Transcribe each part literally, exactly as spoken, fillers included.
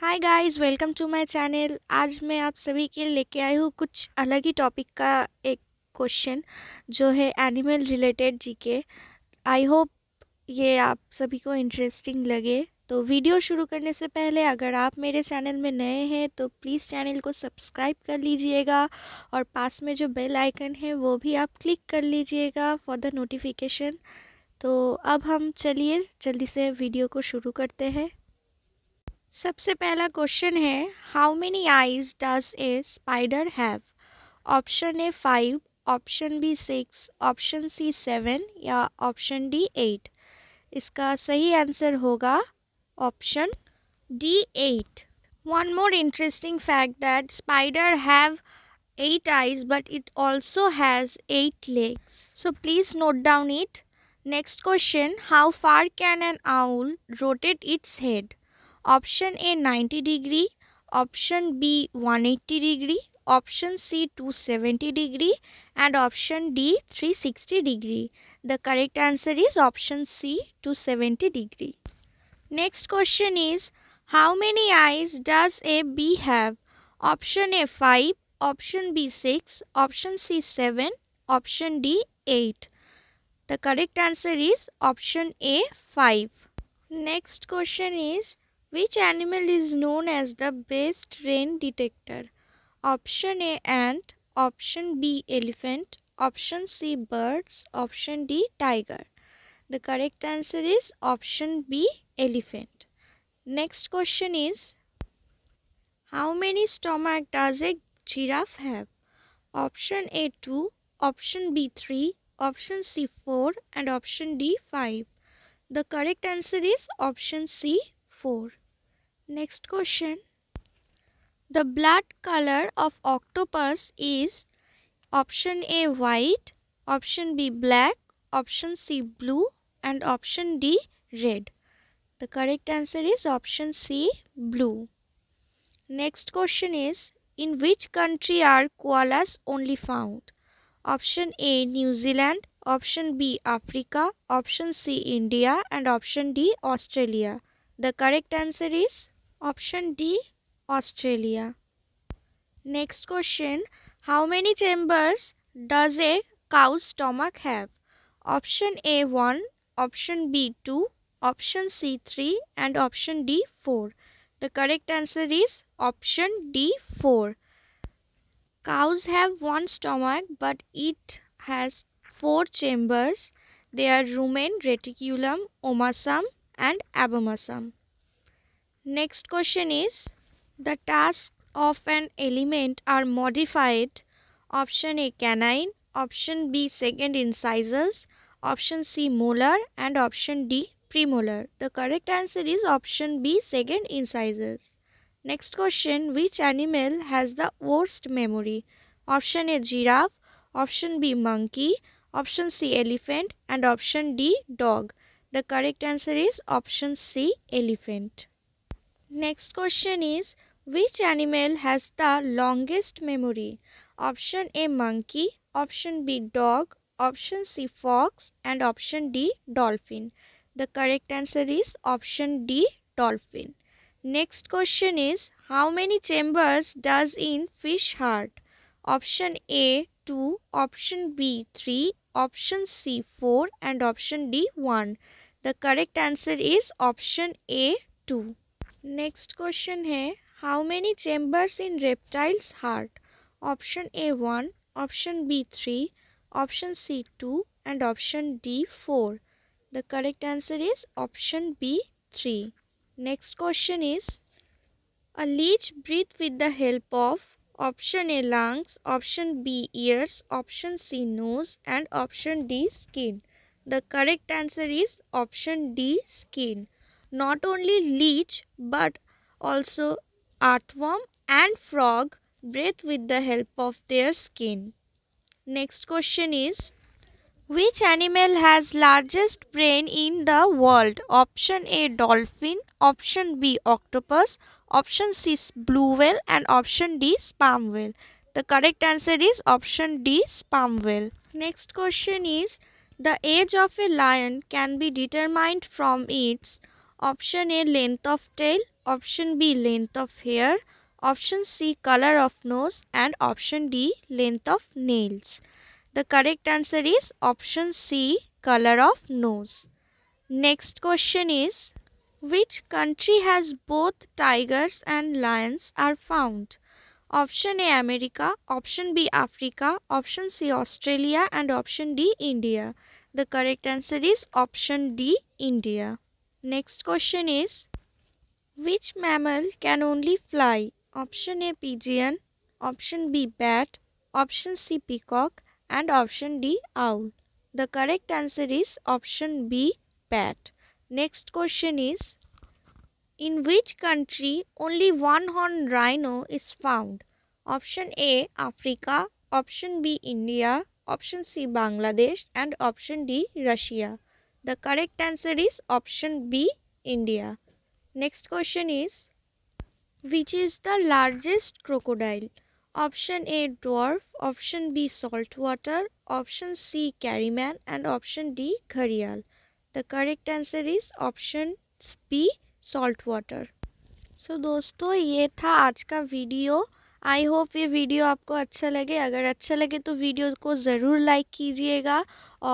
Hi guys, welcome to my channel. आज मैं आप सभी के लिए लेके आई हूँ कुछ अलग ही टॉपिक का एक क्वेश्चन जो है animal related GK. I hope ये आप सभी को इंटरेस्टिंग लगे। तो वीडियो शुरू करने से पहले अगर आप मेरे चैनल में नए हैं तो प्लीज़ चैनल को सब्सक्राइब कर लीजिएगा और पास में जो बेल आइकन है वो भी आप क्लिक कर लीजिएगा फॉर द नोटिफिकेशन। तो अब हम चलिए जल्दी से वीडियो को शुरू करते हैं। सबसे पहला क्वेश्चन है, how many eyes does a spider have? Option A five, option B six, option C seven या ऑप्शन डी एट। इसका सही आंसर होगा option D eight. One more interesting fact that spider have eight eyes but it also has eight legs, so please note down it. Next question, how far can an owl rotate its head? Option A ninety degree, option B one hundred eighty degree, option C two hundred seventy degree and option D three hundred sixty degree. The correct answer is option C two hundred seventy degree. Next question is, how many eyes does a bee have? Option A five, option B six, option C seven, option D eight. The correct answer is option A five. Next question is, which animal is known as the best rain detector? Option A ant, option B elephant, option C birds, option D tiger. The correct answer is option B elephant. Next question is, how many stomach does a giraffe have? Option A two, option B three, option C four and option D five. The correct answer is option C four. Next question, the blood color of octopus is option A white, option B black, option C blue and option D red. The correct answer is option C blue. Next question is, in which country are koalas only found? Option A New Zealand, option B Africa, option C India and option D Australia. The correct answer is option D, Australia. Next question, how many chambers does a cow's stomach have? Option A one, option B two, option C three and option D four. The correct answer is option D four. Cows have one stomach but it has four chambers. They are rumen, reticulum, omasum and abomasum. Next question is, the tasks of an element are modified. Option A canine, option B second incisors, option C molar and option D premolar. The correct answer is option B second incisors. Next question, which animal has the worst memory? Option A giraffe, option B monkey, option C elephant and option D dog. The correct answer is option C, elephant. Next question is, which animal has the longest memory? Option A monkey, option B dog, option C fox and option D dolphin. The correct answer is option D, dolphin. Next question is, how many chambers does in fish heart? Option A two, option B three, option C four and option D one. The correct answer is option A two. Next question है, how many chambers in reptiles heart? Option A one, option B three, option C two and option D four. The correct answer is option B three. Next question is, a leech breathes with the help of option A lungs, option B ears, option C nose and option D skin. The correct answer is option D skin. Not only leech but also earthworm and frog breathe with the help of their skin. Next question is, which animal has largest brain in the world? Option A dolphin, option B octopus, option C blue whale and option D sperm whale. The correct answer is option D, sperm whale. Next question is, the age of a lion can be determined from its option A length of tail, option B length of hair, option C color of nose, and option D length of nails. The correct answer is option C, color of nose. Next question is, which country has both tigers and lions are found? Option A America, option B Africa, option C Australia, and option D India. The correct answer is option D India. Next question is, which mammal can only fly? Option A pigeon, option B bat, option C peacock, and option D owl. The correct answer is option B bat. Next question is, in which country only one horned rhino is found? Option A Africa, option B India, option C Bangladesh, and option D Russia. The correct answer is option B India. Next question is, which is the largest crocodile? Option A dwarf, option B saltwater, option C carryman, and option D gharial. The correct answer is option B saltwater. So दोस्तों ये था आज का video. I hope ये video आपको अच्छा लगे. अगर अच्छा लगे तो वीडियो को ज़रूर लाइक कीजिएगा,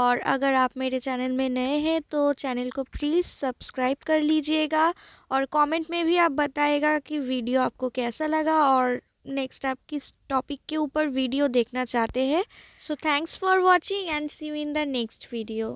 और अगर आप मेरे चैनल में नए हैं तो चैनल को प्लीज़ सब्सक्राइब कर लीजिएगा, और कमेंट में भी आप बताइएगा कि वीडियो आपको कैसा लगा और नेक्स्ट आप किस टॉपिक के ऊपर वीडियो देखना चाहते हैं. So thanks for watching and see you in the next video.